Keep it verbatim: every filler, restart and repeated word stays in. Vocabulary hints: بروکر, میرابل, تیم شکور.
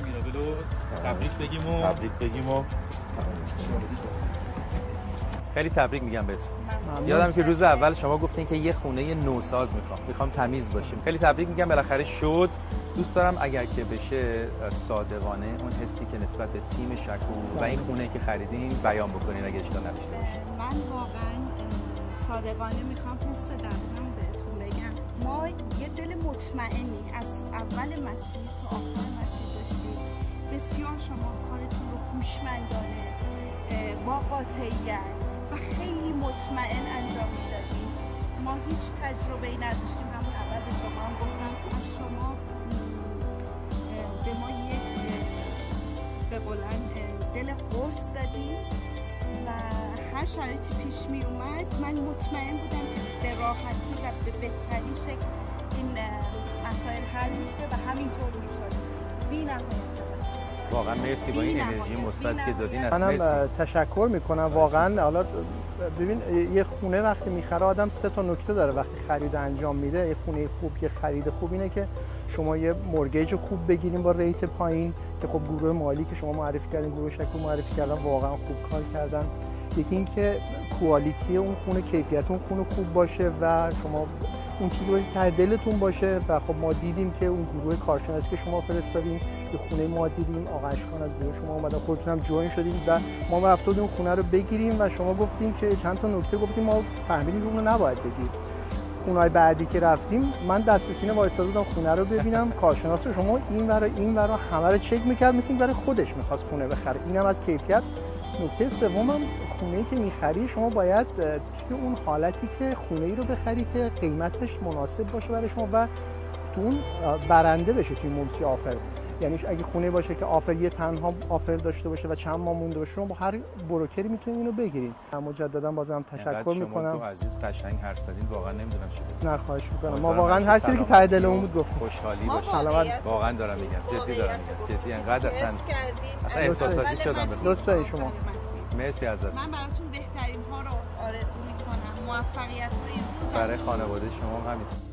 بیرابلو تبریک بگیم و تبریک بگیم و خیلی تبریک میگم بهتون. یادم که روز اول شما گفتین که یه خونه نوساز میخوام، میخوام تمیز باشیم. خیلی تبریک میگم، بالاخره شد. دوست دارم اگر که بشه صادقانه اون حسی که نسبت به تیم شکور و این خونه که خریدین بیان بکنین اگه اشکال نداشته باشه. من واقعا صادقانه میخوام حس دلم بهتون بگم. ما یه دل مطمئنی از اول مسیر تا آخر مسیر داشتیم. بسیار شما کارتون رو هوشمندانه با قاطعیت و خیلی مطمئن انجام میدادیم. ما هیچ تجربه ای نداشتیم. همون اول به شما هم گفتم از شما به ما یک به بلند دل قرص دادیم و هر شرایطی پیش می اومد من مطمئن بودم که به راحتی و به بهترین شکل این مسائل حل میشه و همینطور میشد. بی نهایت واقعا مرسی با این انرژی مثبت که دادین. منم تشکر میکنم واقعا. حالا ببین یه خونه وقتی میخره آدم سه تا نکته داره وقتی خرید انجام میده. یه خونه خوب، یه خرید خوب اینه که شما یه مورگیج خوب بگیرین با ریت پایین که خب گروه مالی که شما معرفی کردین، گروه شکور معرفی کردن، واقعا خوب کار کردن. یکی اینکه کوالیتی اون خونه، کیفیت اون خونه خوب باشه و شما اون چیزی که ته دلتون باشه و خب ما دیدیم که اون گروه کارشناسی که شما فرستادین به خونه ما دیدیم، آقا اشکان از گروه شما اومدن، خودتون هم جوین شدین و ما رفتیم اون خونه رو بگیریم و شما گفتیم که چند تا نکته گفتیم ما فهمیدیم اون رو نباید بگید. خونه‌های بعدی که رفتیم من دست به سینه وایساده بودم خونه رو ببینم، کارشناس شما این ورا این ورا همه رو چک می‌کرد، مثل برای خودش می‌خواست خونه بخره. اینم از کیفیت. نکته سومم خونه‌ای که می‌خری شما باید توی اون حالتی که خونه‌ای رو بخری که قیمتش مناسب باشه برای شما و تو اون برنده بشه توی مولتی آفر. یعنی اگه خونه باشه که آفر یه تنها آفر داشته باشه و چند ماه مونده باشه شما با هر بروکری میتونید اینو بگیرید. مجددا بازم تشکر می‌کنم. تو عزیز قشنگ حرف زدین واقعا نمیدونم چه. نه خواهش می‌کنم. ما واقعا هر چیزی که ته دلمون بود گفتیم. خوشحالی باشه. سلامت. واقعا دارم میگم. جدی دارم میگم. جدی انقدر اصلا اصلا احساساتی شدم به لطفای شما. مرسی ازت. من براتون بهترین ها رو آرزو می‌کنم. موفقیت‌های روز برای خانواده شما همینطور.